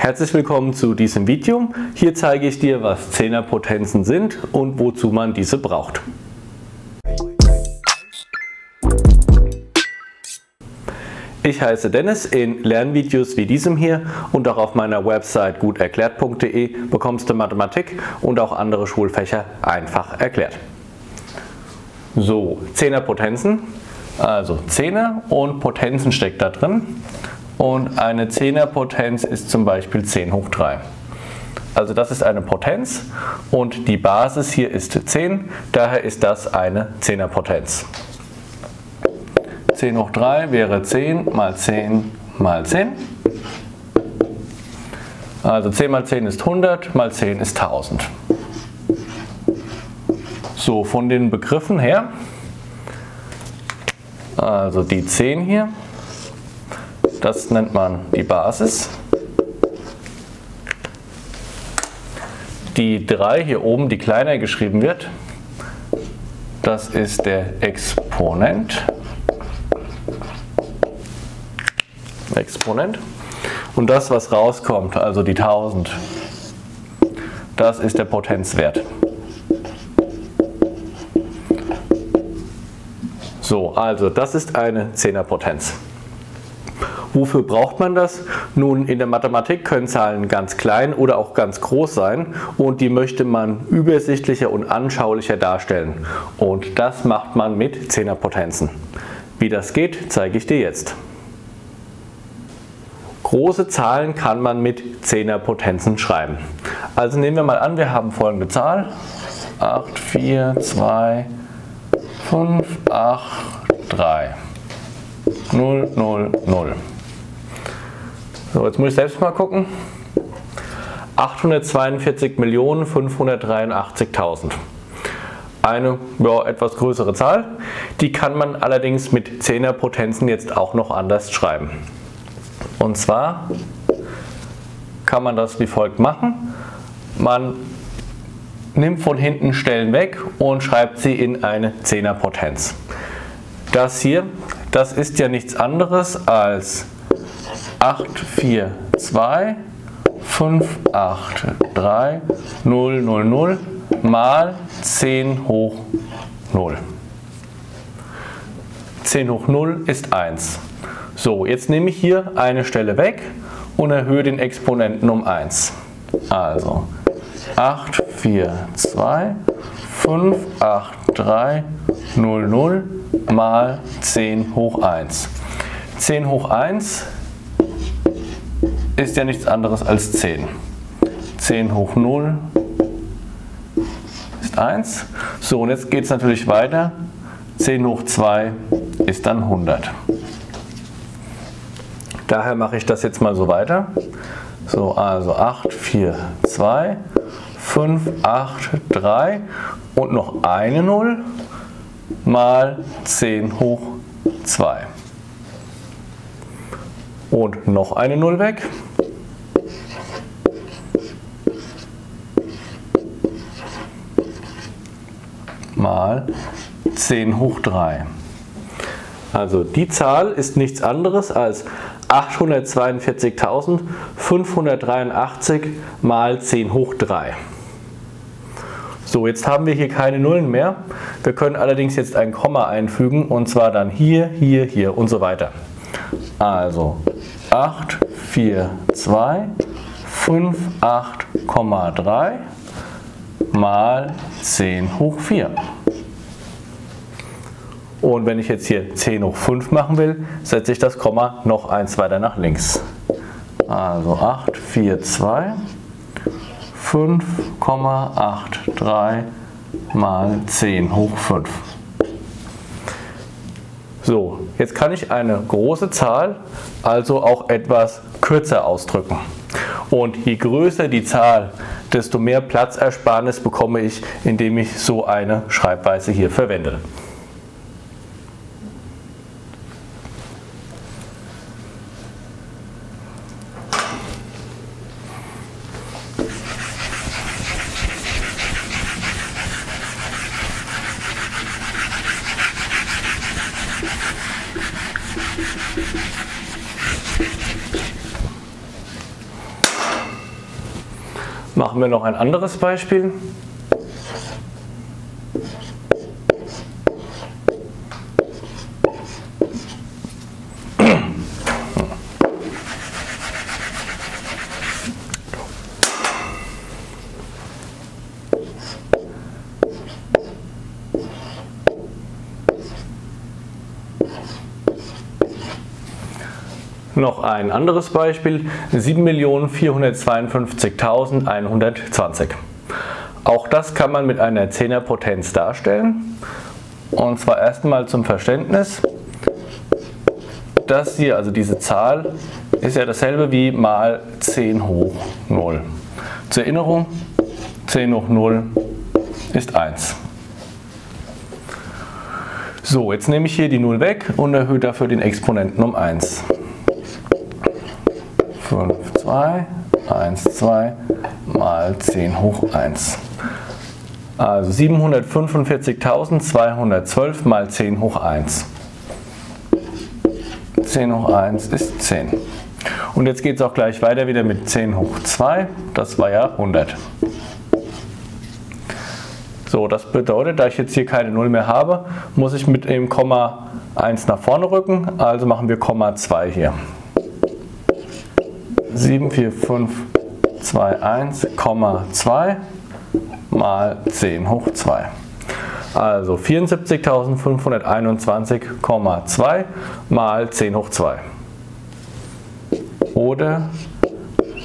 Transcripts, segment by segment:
Herzlich willkommen zu diesem Video. Hier zeige ich dir, was Zehnerpotenzen sind und wozu man diese braucht. Ich heiße Dennis, in Lernvideos wie diesem hier und auch auf meiner Website guterklärt.de bekommst du Mathematik und auch andere Schulfächer einfach erklärt. So, Zehnerpotenzen, also Zehner und Potenzen steckt da drin. Und eine Zehnerpotenz ist zum Beispiel 10 hoch 3. Also das ist eine Potenz und die Basis hier ist 10, daher ist das eine Zehnerpotenz. 10 hoch 3 wäre 10 mal 10 mal 10. Also 10 mal 10 ist 100, mal 10 ist 1000. So, von den Begriffen her, also die 10 hier, das nennt man die Basis. Die 3 hier oben, die kleiner geschrieben wird, das ist der Exponent. Und das, was rauskommt, also die 1000, das ist der Potenzwert. So, also das ist eine Zehnerpotenz. Wofür braucht man das? Nun, in der Mathematik können Zahlen ganz klein oder auch ganz groß sein und die möchte man übersichtlicher und anschaulicher darstellen. Und das macht man mit Zehnerpotenzen. Wie das geht, zeige ich dir jetzt. Große Zahlen kann man mit Zehnerpotenzen schreiben. Also nehmen wir mal an, wir haben folgende Zahl. 8, 4, 2, 5, 8, 3. 0, 0, 0. So, jetzt muss ich selbst mal gucken. 842.583.000. Eine etwas größere Zahl. Die kann man allerdings mit Zehnerpotenzen jetzt auch noch anders schreiben. Und zwar kann man das wie folgt machen. Man nimmt von hinten Stellen weg und schreibt sie in eine Zehnerpotenz. Das hier, das ist ja nichts anderes als 8, 4, 2, 5, 8, 3, 0, 0, 0 mal 10 hoch 0. 10 hoch 0 ist 1. So, jetzt nehme ich hier eine Stelle weg und erhöhe den Exponenten um 1. Also 8, 4, 2, 5, 8, 3, 0, 0 mal 10 hoch 1. 10 hoch 1 ist ja nichts anderes als 10. 10 hoch 0 ist 1. So, und jetzt geht es natürlich weiter. 10 hoch 2 ist dann 100. Daher mache ich das jetzt mal so weiter. So, also 8, 4, 2, 5, 8, 3 und noch eine 0 mal 10 hoch 2. Und noch eine 0 weg. Mal 10 hoch 3. Also die Zahl ist nichts anderes als 842.583 mal 10 hoch 3. So, jetzt haben wir hier keine Nullen mehr. Wir können allerdings jetzt ein Komma einfügen und zwar dann hier, hier, hier und so weiter. Also 8, 4, 2, 5, 8,3 mal 10 hoch 4. Und wenn ich jetzt hier 10 hoch 5 machen will, setze ich das Komma noch eins weiter nach links. Also 8, 4, 2, 5,83 mal 10 hoch 5. So, jetzt kann ich eine große Zahl also auch etwas kürzer ausdrücken. Und je größer die Zahl, desto mehr Platzersparnis bekomme ich, indem ich so eine Schreibweise hier verwende. Machen wir noch ein anderes Beispiel. Noch ein anderes Beispiel, 7.452.120. Auch das kann man mit einer 10er Potenz darstellen. Und zwar erstmal zum Verständnis. Das hier, also diese Zahl, ist ja dasselbe wie mal 10 hoch 0. Zur Erinnerung, 10 hoch 0 ist 1. So, jetzt nehme ich hier die 0 weg und erhöhe dafür den Exponenten um 1. 5, 2, 1, 2 mal 10 hoch 1. Also 745.212 mal 10 hoch 1. 10 hoch 1 ist 10. Und jetzt geht es auch gleich weiter wieder mit 10 hoch 2. Das war ja 100. So, das bedeutet, da ich jetzt hier keine 0 mehr habe, muss ich mit dem Komma 1 nach vorne rücken. Also machen wir Komma 2 hier. 74521,2 mal 10 hoch 2. Also 74.521,2 mal 10 hoch 2. Oder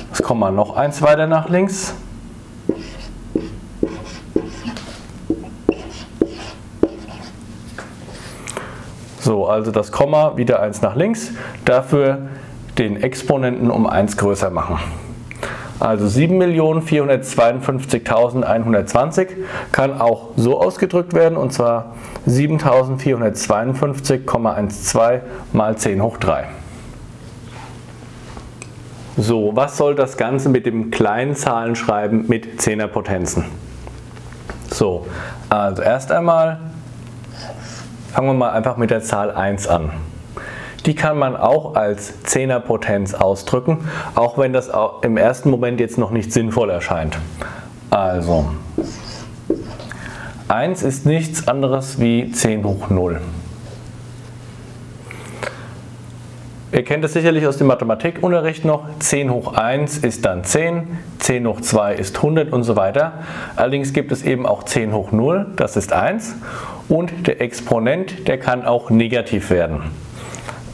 das Komma noch eins weiter nach links. So, also das Komma wieder eins nach links. Dafür den Exponenten um 1 größer machen. Also 7.452.120 kann auch so ausgedrückt werden, und zwar 7.452,12 mal 10 hoch 3. So, was soll das Ganze mit dem kleinen Zahlenschreiben mit 10er Potenzen? So, also erst einmal fangen wir mal einfach mit der Zahl 1 an. Die kann man auch als 10er Potenz ausdrücken, auch wenn das im ersten Moment jetzt noch nicht sinnvoll erscheint. Also, 1 ist nichts anderes wie 10 hoch 0. Ihr kennt es sicherlich aus dem Mathematikunterricht noch, 10 hoch 1 ist dann 10, 10 hoch 2 ist 100 und so weiter. Allerdings gibt es eben auch 10 hoch 0, das ist 1. Und der Exponent, der kann auch negativ werden.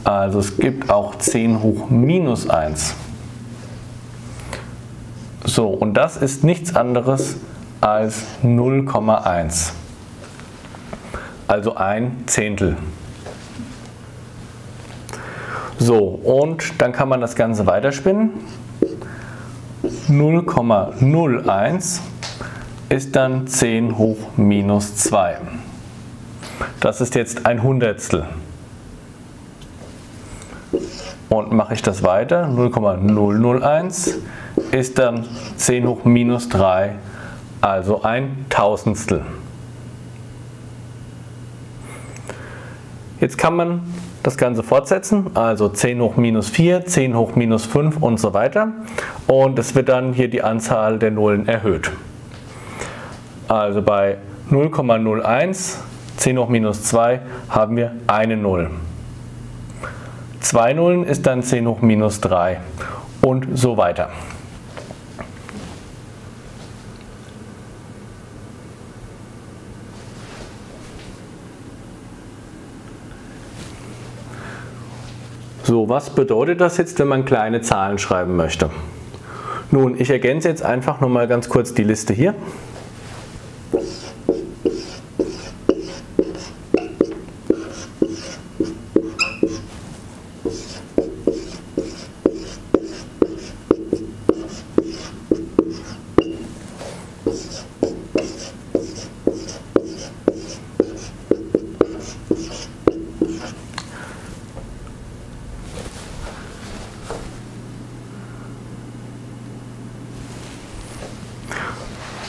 Also es gibt auch 10 hoch minus 1. So, und das ist nichts anderes als 0,1. Also ein Zehntel. So, und dann kann man das Ganze weiterspinnen. 0,01 ist dann 10 hoch minus 2. Das ist jetzt ein Hundertstel. Und mache ich das weiter, 0,001 ist dann 10 hoch minus 3, also ein Tausendstel. Jetzt kann man das Ganze fortsetzen, also 10 hoch minus 4, 10 hoch minus 5 und so weiter. Und es wird dann hier die Anzahl der Nullen erhöht. Also bei 0,01, 10 hoch minus 2 haben wir eine Null. 2 Nullen ist dann 10 hoch minus 3 und so weiter. So, was bedeutet das jetzt, wenn man kleine Zahlen schreiben möchte? Nun, ich ergänze jetzt einfach nochmal ganz kurz die Liste hier.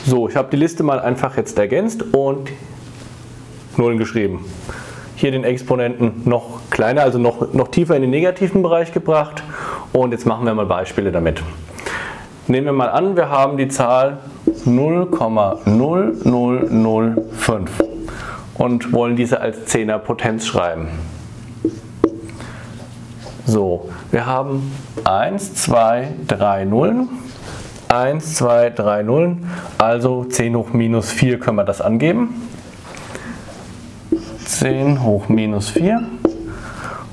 So, ich habe die Liste mal einfach jetzt ergänzt und Nullen geschrieben. Hier den Exponenten noch kleiner, also noch tiefer in den negativen Bereich gebracht. Und jetzt machen wir mal Beispiele damit. Nehmen wir mal an, wir haben die Zahl 0,0005 und wollen diese als 10er Potenz schreiben. So, wir haben 1, 2, 3 Nullen, 1, 2, 3 Nullen, also 10 hoch minus 4 können wir das angeben. 10 hoch minus 4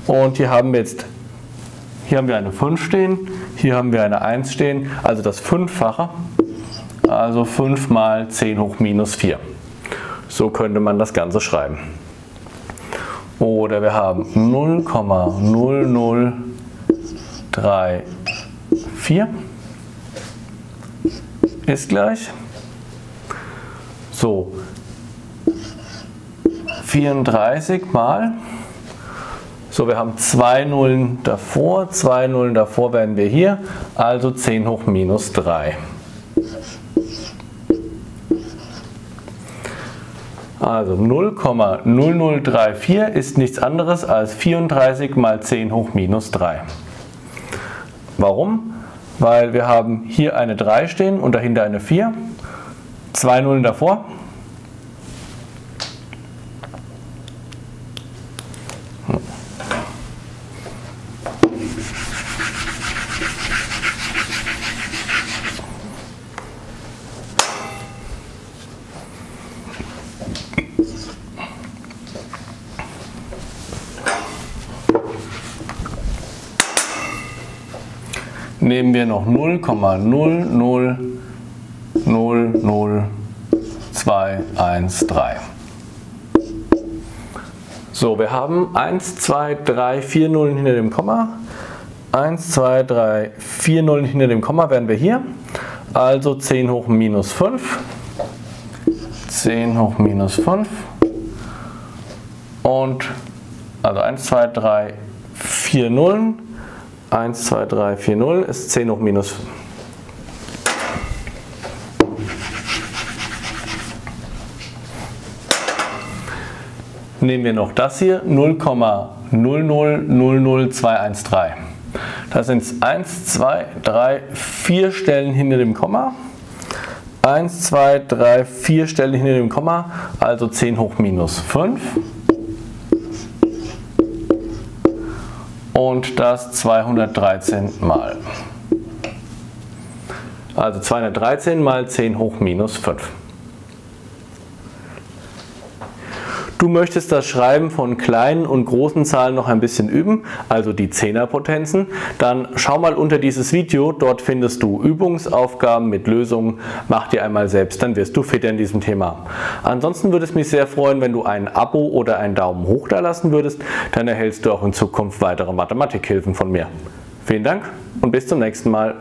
und hier haben wir eine 5 stehen, hier haben wir eine 1 stehen, also das Fünffache, also 5 mal 10 hoch minus 4. So könnte man das Ganze schreiben. Oder wir haben 0,0034 ist gleich. So, 34 mal, so wir haben 2 Nullen davor, 2 Nullen davor werden wir hier, also 10 hoch minus 3. Also 0,0034 ist nichts anderes als 34 mal 10 hoch minus 3. Warum? Weil wir haben hier eine 3 stehen und dahinter eine 4, 2 Nullen davor. Nehmen wir noch 0,000213. So, wir haben 1, 2, 3, 4 Nullen hinter dem Komma. 1, 2, 3, 4 Nullen hinter dem Komma werden wir hier. Also 10 hoch minus 5. 10 hoch minus 5. Und also 1, 2, 3, 4 Nullen. 1, 2, 3, 4, 0 ist 10 hoch minus 5. Nehmen wir noch das hier, 0,0000213. Da sind es 1, 2, 3, 4 Stellen hinter dem Komma. 1, 2, 3, 4 Stellen hinter dem Komma, also 10 hoch minus 5. Und das 213 mal. Also 213 mal 10 hoch minus 5. Du möchtest das Schreiben von kleinen und großen Zahlen noch ein bisschen üben, also die Zehnerpotenzen, dann schau mal unter dieses Video, dort findest du Übungsaufgaben mit Lösungen, mach dir einmal selbst, dann wirst du fitter in diesem Thema. Ansonsten würde es mich sehr freuen, wenn du ein Abo oder einen Daumen hoch da lassen würdest, dann erhältst du auch in Zukunft weitere Mathematikhilfen von mir. Vielen Dank und bis zum nächsten Mal.